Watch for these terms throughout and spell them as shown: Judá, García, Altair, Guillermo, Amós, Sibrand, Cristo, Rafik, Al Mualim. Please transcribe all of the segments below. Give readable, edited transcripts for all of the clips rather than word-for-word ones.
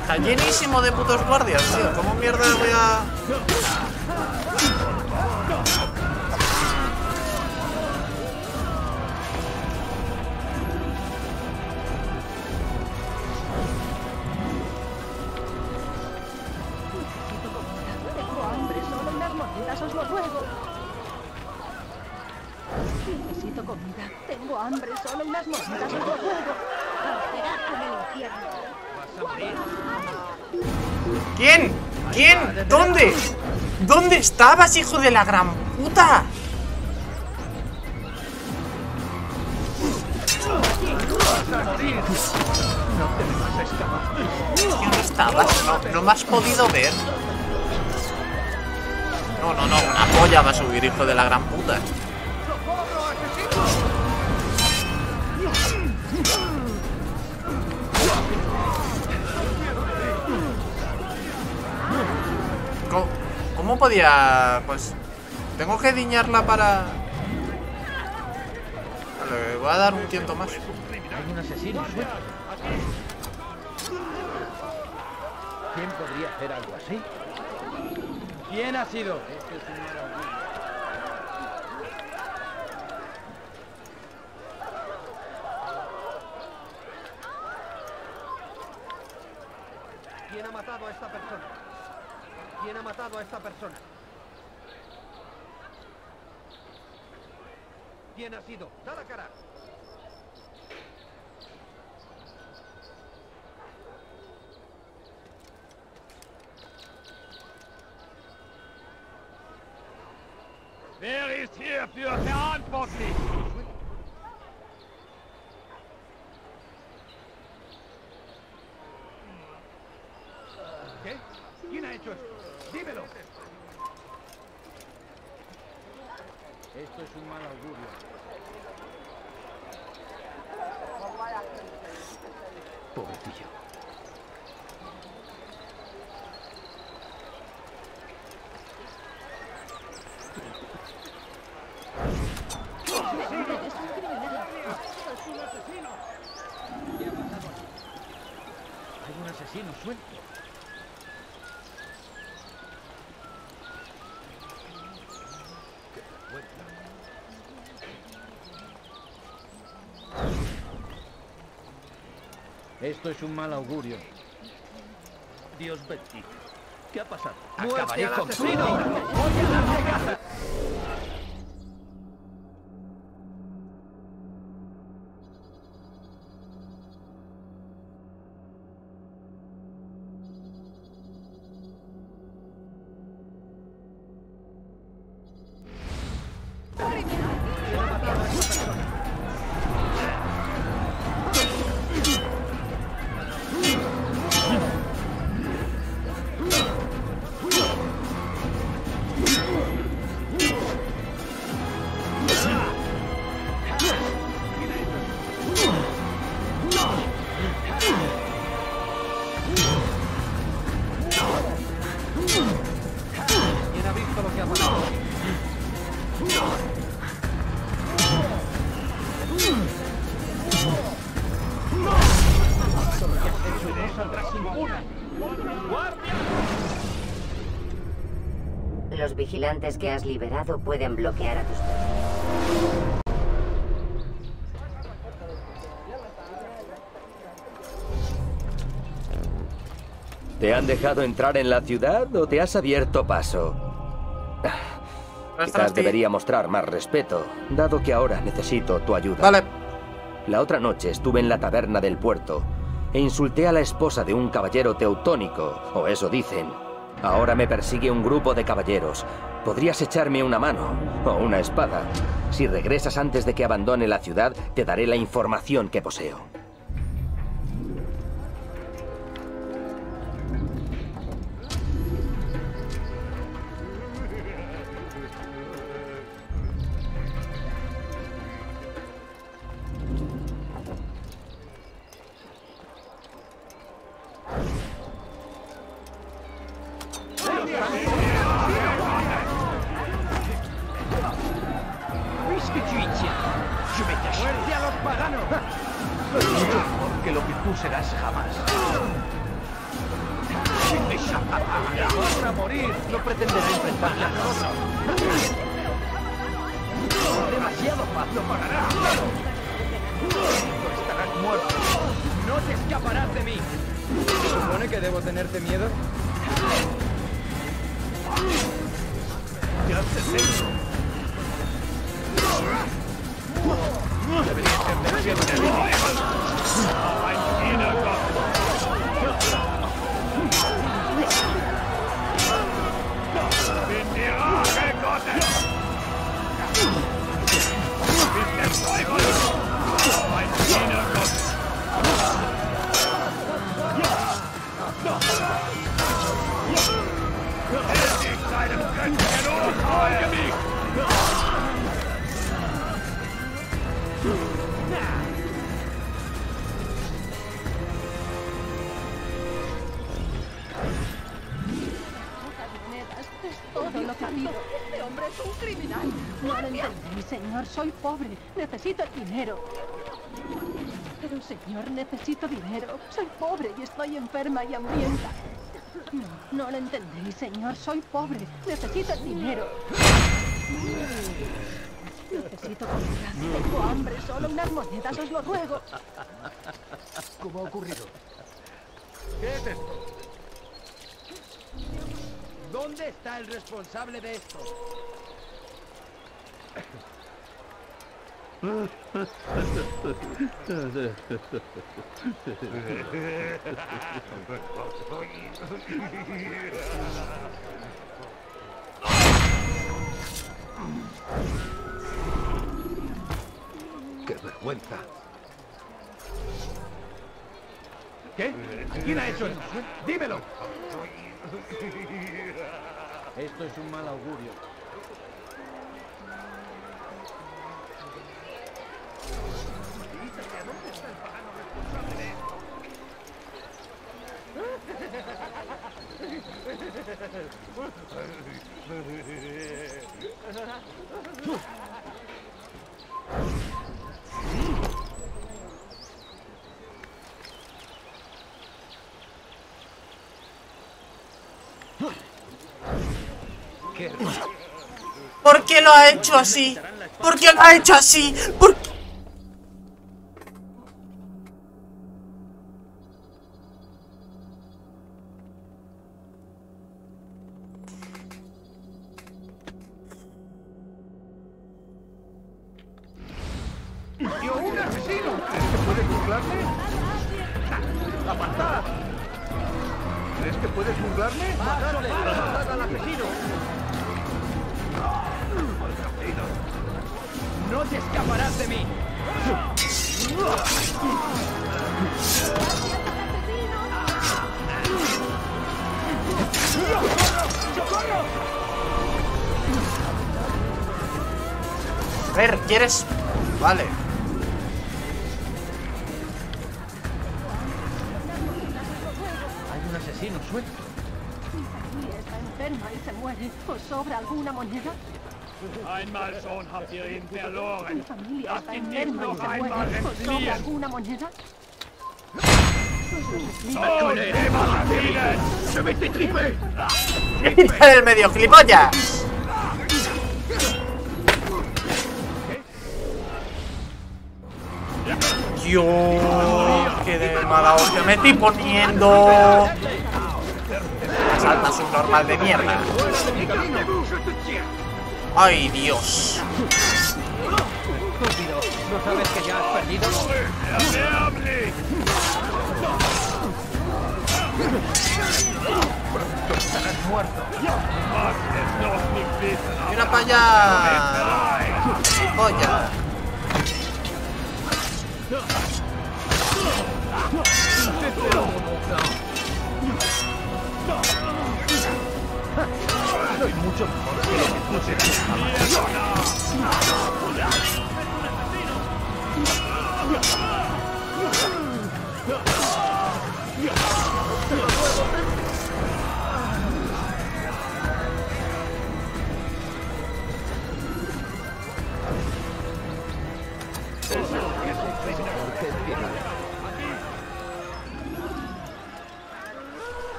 Está llenísimo de putos guardias, tío. ¿Cómo mierda voy a...? ¿Quién? ¿Quién? ¿Dónde? ¿Dónde estabas, hijo de la gran puta? ¿Dónde estabas? No me has podido ver. No, una polla va a subir, hijo de la gran puta. ¿Cómo podía...? Pues... tengo que diñarla para... Vale, voy a dar un tiento más. ¿Hay un asesino suelto? ¿Quién podría hacer algo así? ¿Quién ha sido? ¿Quién ha matado a esta persona? ¿Quién ha matado a esta persona? ¿Quién ha sido? ¡Da la cara! Wer ist hier für verantwortlich? ¿Qué? ¿Quién ha hecho esto? ¡Dímelo! Esto es un mal augurio. Pobrecillo. Hay un asesino suelto. Esto es un mal augurio. Dios bendiga. ¿Qué ha pasado? ¡Acabaré contigo! ¡Voy a darle caza! Los vigilantes que has liberado pueden bloquear a tus personas. ¿Te han dejado entrar en la ciudad o te has abierto paso? Quizás debería mostrar más respeto, dado que ahora necesito tu ayuda. Vale. La otra noche estuve en la taberna del puerto e insulté a la esposa de un caballero teutónico, o eso dicen. Ahora me persigue un grupo de caballeros. Podrías echarme una mano, o una espada. Si regresas antes de que abandone la ciudad, te daré la información que poseo. Je vais t'acheter. ¡Muerte a los paganos! Porque lo que tú serás jamás. Para morir, no pretenderé enfrentar las cosas. Demasiado fácil, lo pagarás. Pero estarás muerto. No te escaparás de mí. ¿Se supone que debo tenerte miedo? ¿Qué haces eso? Deberías ser de siempre. Soy pobre, necesito dinero. Pero señor, necesito dinero. Soy pobre y estoy enferma y hambrienta. No, no lo entendéis, señor. Soy pobre, necesito dinero. Necesito comida. Tengo hambre, solo unas monedas, os lo ruego. ¿Cómo ha ocurrido? ¿Qué es esto? ¿Dónde está el responsable de esto? ¡Qué vergüenza! ¿Qué? ¿Quién ha hecho eso? ¡Dímelo! Esto es un mal augurio. ¿Por qué lo ha hecho así? ¿Por qué lo ha hecho así? ¿Por qué? A ver, ¿quieres? Vale. Hay un asesino suelto. Aquí está enferma y se muere. ¿Os sobra alguna moneda? Einmal schon habt ihr ihn verloren. Mi familia está enferma y se muere. ¿Os sobra alguna moneda? ¡Se mete triple! ¡Quita del medio, gilipollas! Dios, qué de mala hostia me estoy poniendo. Salta subnormal de mierda. Ay, Dios. ¿No sabes que ya has perdido? Pronto estarás muerto. Mira para allá. Polla. Soy mucho mejor que lo que tú serás.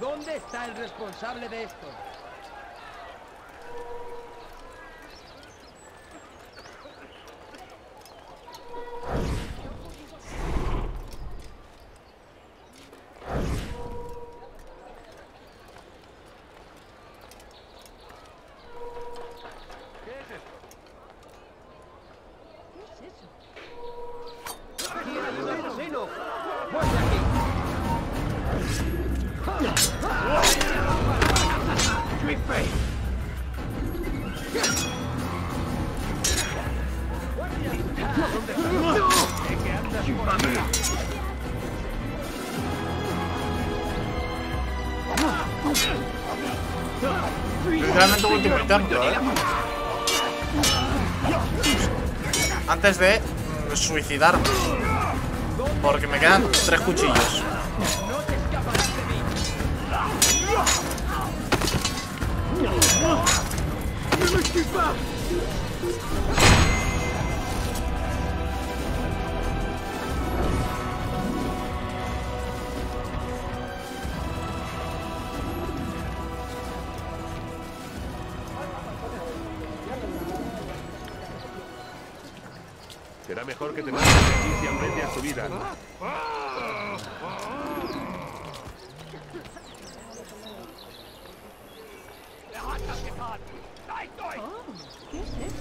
¿Dónde está el responsable de esto? Realmente voy a intentarlo, ¿eh? Antes de suicidarme, porque me quedan 3 cuchillos. Será mejor que te mates aquí si aprende a su vida. ¿Qué es eso?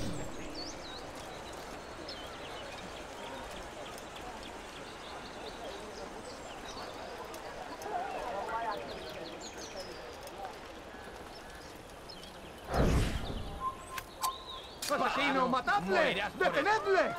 ¡Asesino, matadle! ¡Detenedle!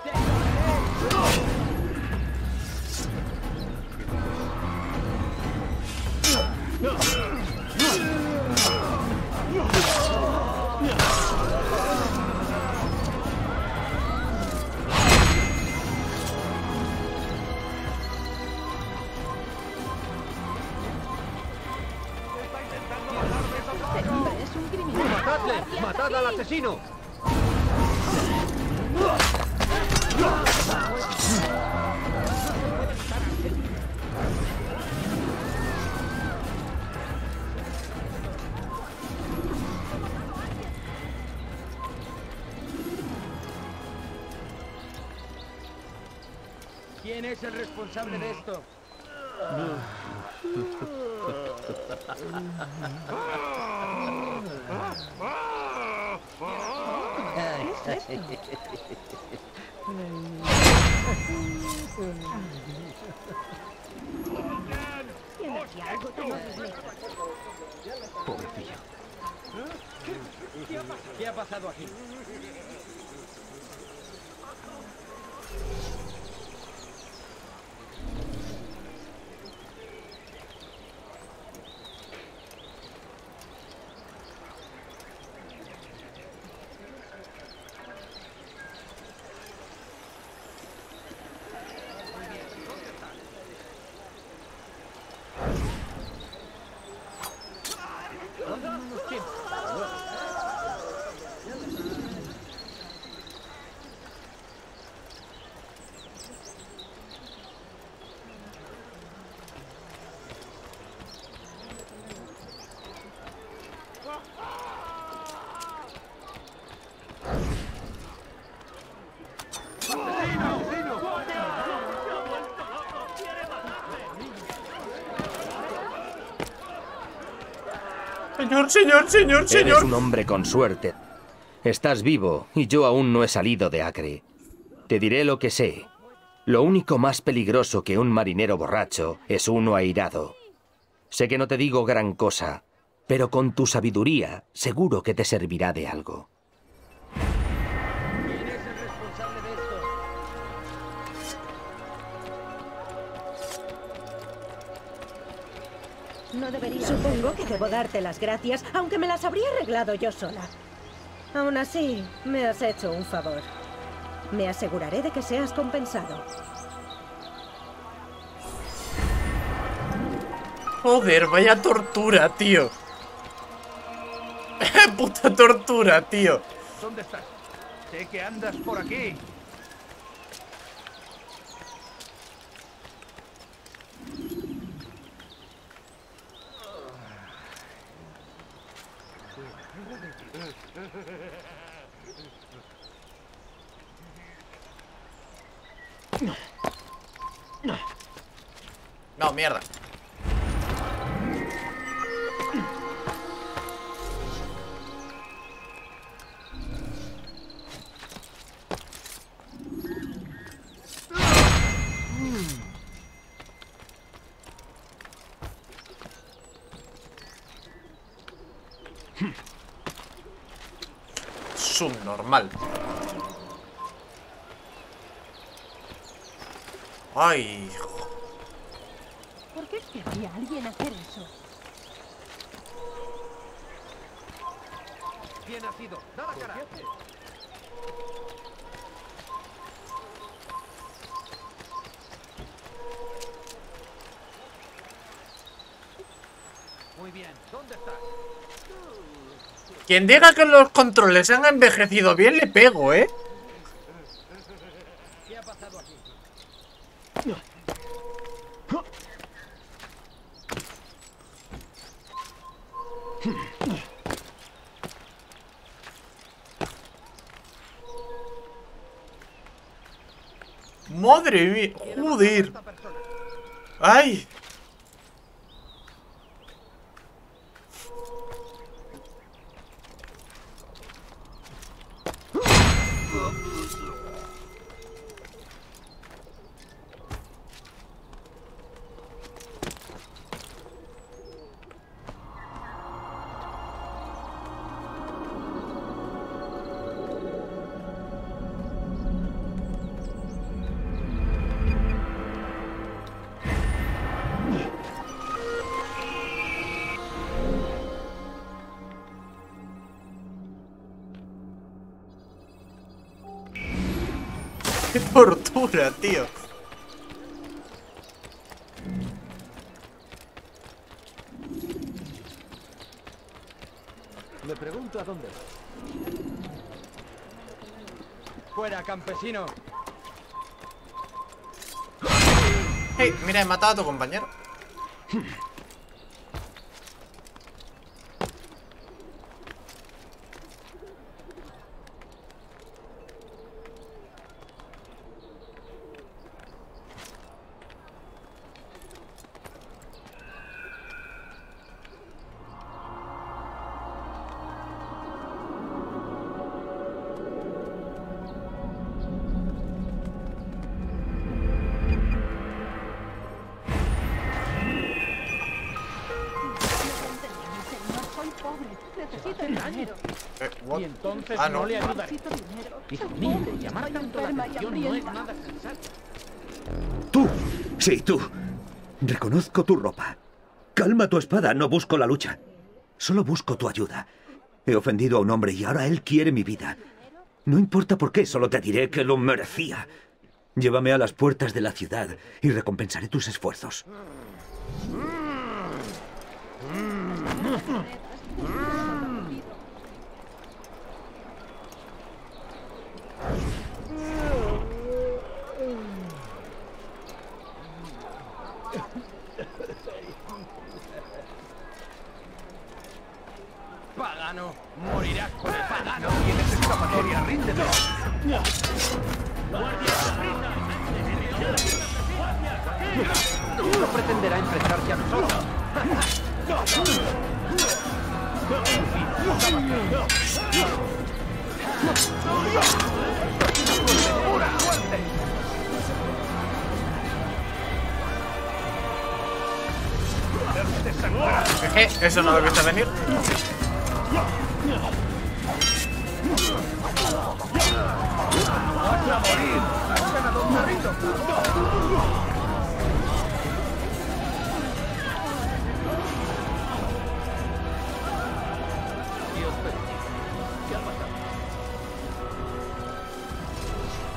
¡Matadle! ¡Matad al asesino! ¿Quién es el responsable de esto? ¿Qué es esto? ¿Quién hacía algo tan horrible? Pobrecillo. ¿Qué ha pasado aquí? Señor. Eres un hombre con suerte. Estás vivo y yo aún no he salido de Acre. Te diré lo que sé. Lo único más peligroso que un marinero borracho es uno airado. Sé que no te digo gran cosa, pero con tu sabiduría seguro que te servirá de algo. ¿Quién es el responsable de esto? No debería. Supongo que debo darte las gracias, aunque me las habría arreglado yo sola. Aún así, me has hecho un favor. Me aseguraré de que seas compensado. Joder, vaya tortura, tío. Puta tortura, tío. ¿Dónde estás? Sé que andas por aquí. No, mierda. Subnormal. Ay, joder. ¿Por qué querría alguien hacer eso? Bien nacido, da la cara. Muy bien, ¿dónde estás? Quien diga que los controles han envejecido bien le pego, ¿eh? ¿Qué ha pasado aquí? Madre mía, joder. Ay. ¡Qué tortura, tío! Me pregunto a dónde va. ¡Fuera, campesino! ¡Hey! Mira, he matado a tu compañero. Y entonces no le ayudaré. Hijo mío, llamar tanto la atención no es nada sensato. Tú, sí, tú. Reconozco tu ropa. Calma tu espada, no busco la lucha. Solo busco tu ayuda. He ofendido a un hombre y ahora él quiere mi vida. No importa por qué, solo te diré que lo merecía. Llévame a las puertas de la ciudad y recompensaré tus esfuerzos. Pagano, morirás por el pagano. Tienes escapatoria, ríndete. No pretenderá enfrentarse a nosotros. Eso no debiste venir.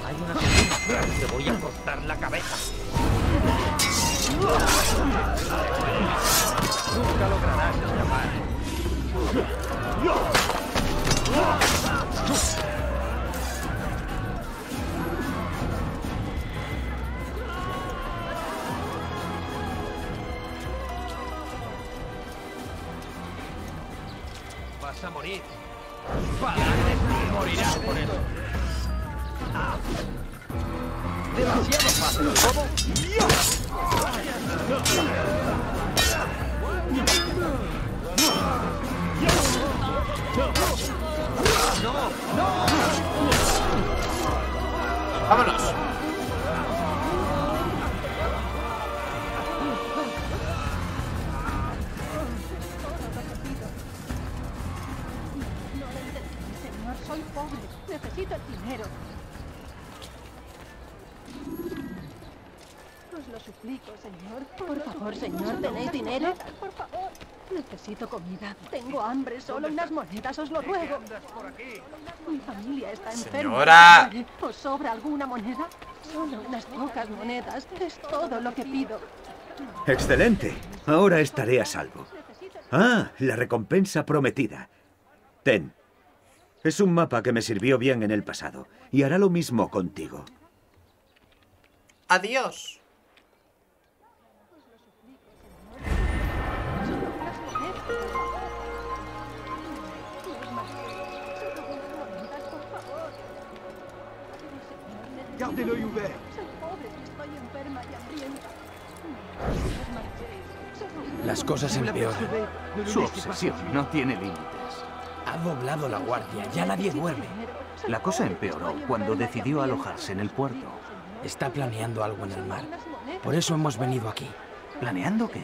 Hay una segunda. Te voy a cortar la cabeza. Nunca lograrás escapar. David. Falange morirá por él. Ah. Demasiado fácil. ¿Cómo? ¡Dios! ¡No! ¡No! ¡Vámonos! Soy pobre, necesito dinero. Os lo suplico, señor. Por favor, señor, ¿tenéis dinero? Por favor. Necesito comida. Tengo hambre, solo unas monedas, os lo ruego. Mi familia está enferma. ¡Señora! ¿Os sobra alguna moneda? Solo unas pocas monedas. Es todo lo que pido. Excelente. Ahora estaré a salvo. Ah, la recompensa prometida. Ten. Es un mapa que me sirvió bien en el pasado, y hará lo mismo contigo. ¡Adiós! Gardez-le ouvert. Las cosas empeoran. Su obsesión no tiene límites. Ha doblado la guardia, ya nadie duerme. La cosa empeoró cuando decidió alojarse en el puerto. Está planeando algo en el mar. Por eso hemos venido aquí. ¿Planeando qué?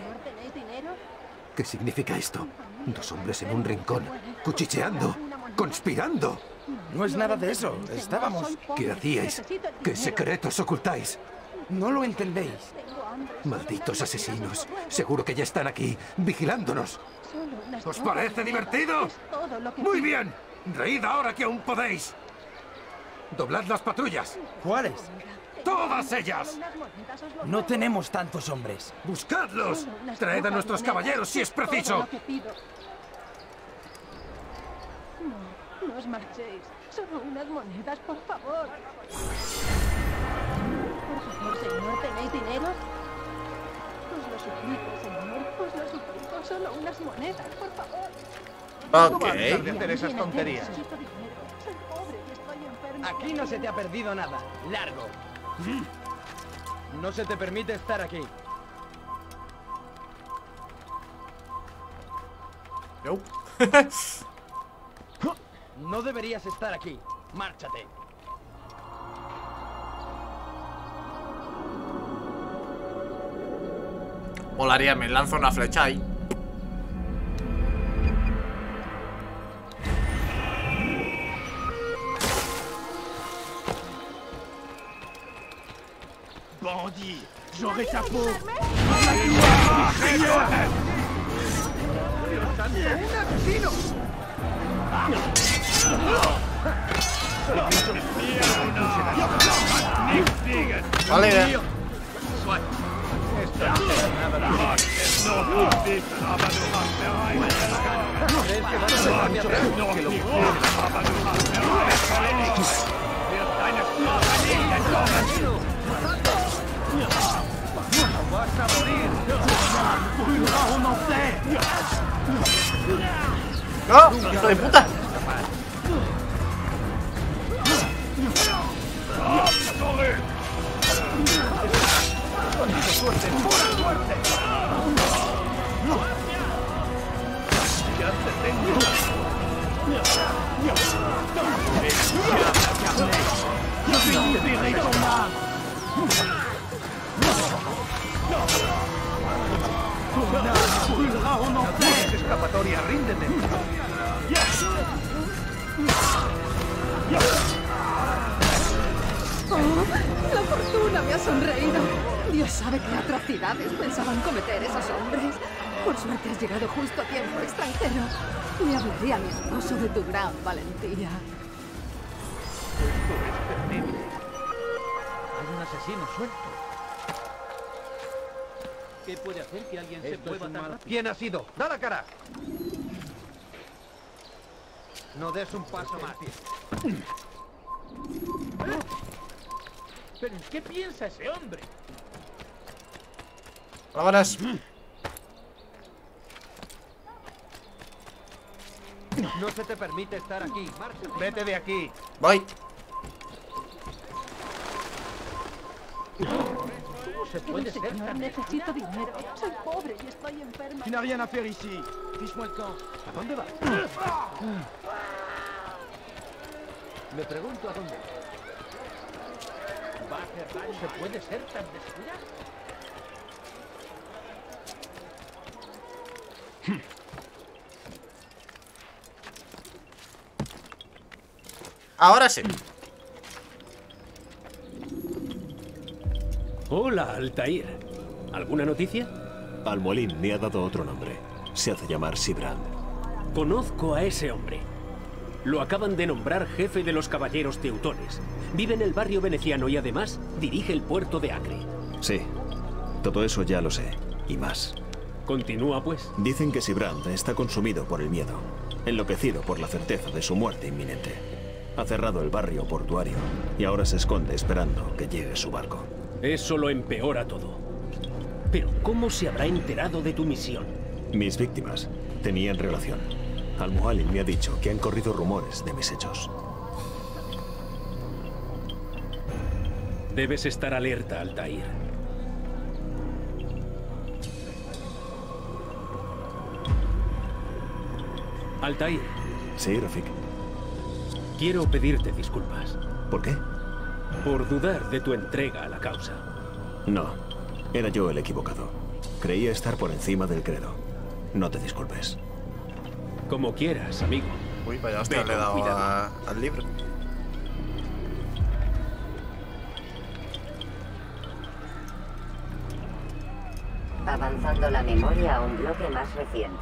¿Qué significa esto? Dos hombres en un rincón, cuchicheando, conspirando. No es nada de eso, estábamos... ¿Qué hacíais? ¿Qué secretos ocultáis? No lo entendéis. Malditos asesinos, seguro que ya están aquí, vigilándonos. ¿Os parece divertido? ¡Muy bien! ¡Reíd ahora que aún podéis! ¡Doblad las patrullas! ¿Cuáles? ¡Todas ellas! No tenemos tantos hombres. ¡Buscadlos! ¡Traed a nuestros caballeros si es preciso! No, no os marchéis. Solo unas monedas, por favor. Por favor, señor, ¿tenéis dinero? Os lo suplico, señor. Os lo suplico. Solo unas monedas, por favor. Ok. ¿Cómo hacer esas tonterías? Aquí no se te ha perdido nada. Largo. No se te permite estar aquí. No. No deberías estar aquí. Márchate. Molaría, me lanzo una flecha ahí. Bandit, j'aurai ta peau. Vale. ¡Vas a morir! ¡No! ¡Hijo de puta! No tienes escapatoria, ríndete. Oh, la fortuna me ha sonreído. Dios sabe qué atrocidades pensaban cometer esos hombres. Por suerte has llegado justo a tiempo, extranjero. Le hablaré a mi esposo de tu gran valentía. Esto es terrible. Hay un asesino suelto. ¿Qué puede hacer que alguien se mueva tan rápido? ¿Quién ha sido? ¡Da la cara! No des un paso más. ¿Pero en qué piensa ese hombre? ¡Vámonos! No se te permite estar aquí. Márchate. Vete de aquí. Voy. ¿Cómo se puede ser? Necesito dinero. Soy pobre y estoy enferma. No hay nada que hacer aquí. Dis-moi el camp. ¿A dónde vas? Me pregunto a dónde. ¿Va a hacer daño? ¿Se puede ser tan descuidado? Ahora sí. Hola, Altair. ¿Alguna noticia? Al Mualim me ha dado otro nombre. Se hace llamar Sibrand. Conozco a ese hombre. Lo acaban de nombrar jefe de los caballeros teutones. Vive en el barrio veneciano y además dirige el puerto de Acre. Sí, todo eso ya lo sé. Y más. Continúa, pues. Dicen que Sibrand está consumido por el miedo, enloquecido por la certeza de su muerte inminente. Ha cerrado el barrio portuario y ahora se esconde esperando que llegue su barco. Eso lo empeora todo. Pero ¿cómo se habrá enterado de tu misión? Mis víctimas tenían relación. Al Mualim me ha dicho que han corrido rumores de mis hechos. Debes estar alerta, Altair. Altair. Sí, Rafik. Quiero pedirte disculpas. ¿Por qué? Por dudar de tu entrega a la causa. No, era yo el equivocado. Creía estar por encima del credo. No te disculpes. Como quieras, amigo. Uy, vaya hostia, le he dado al libro. Avanzando la memoria a un bloque más reciente.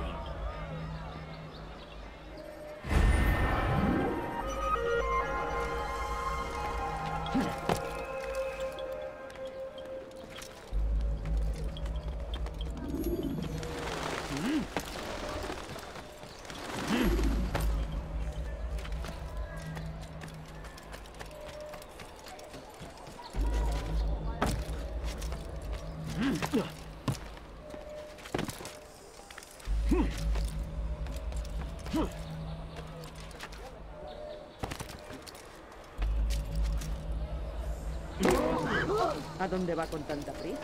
¿A dónde va con tanta prisa?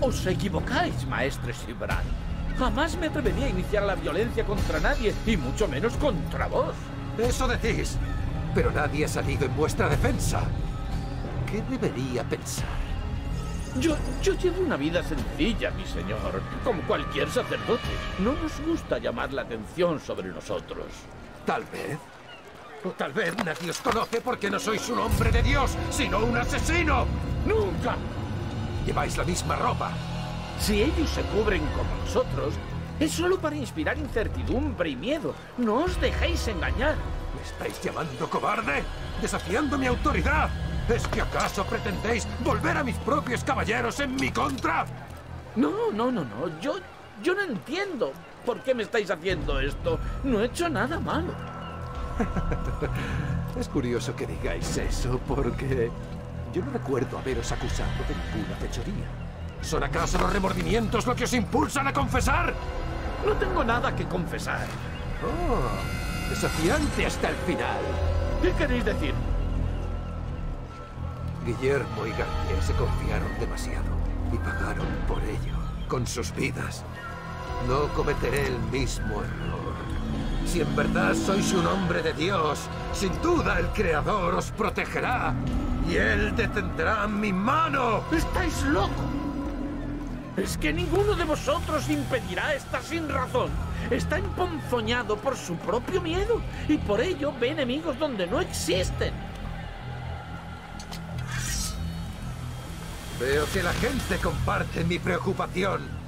Os equivocáis, maestro Sibrand. Jamás me atrevería a iniciar la violencia contra nadie, y mucho menos contra vos. Eso decís, pero nadie ha salido en vuestra defensa. ¿Qué debería pensar? Yo llevo una vida sencilla, mi señor, como cualquier sacerdote. No nos gusta llamar la atención sobre nosotros. Tal vez. O tal vez nadie os conoce porque no sois un hombre de Dios, sino un asesino. ¡Nunca! Lleváis la misma ropa. Si ellos se cubren como nosotros, es solo para inspirar incertidumbre y miedo. No os dejéis engañar. ¿Me estáis llamando cobarde? ¿Desafiando mi autoridad? ¿Es que acaso pretendéis volver a mis propios caballeros en mi contra? No. Yo no entiendo por qué me estáis haciendo esto. No he hecho nada malo. Es curioso que digáis eso, porque yo no recuerdo haberos acusado de ninguna fechoría. ¿Son acaso los remordimientos lo que os impulsan a confesar? No tengo nada que confesar. Oh, desafiante hasta el final. ¿Qué queréis decir? Guillermo y García se confiaron demasiado y pagaron por ello con sus vidas. No cometeré el mismo error. Si en verdad sois un hombre de Dios, sin duda el Creador os protegerá y Él detendrá mi mano. ¡Estáis locos! Es que ninguno de vosotros impedirá esta sinrazón. Está emponzoñado por su propio miedo y por ello ve enemigos donde no existen. Veo que la gente comparte mi preocupación.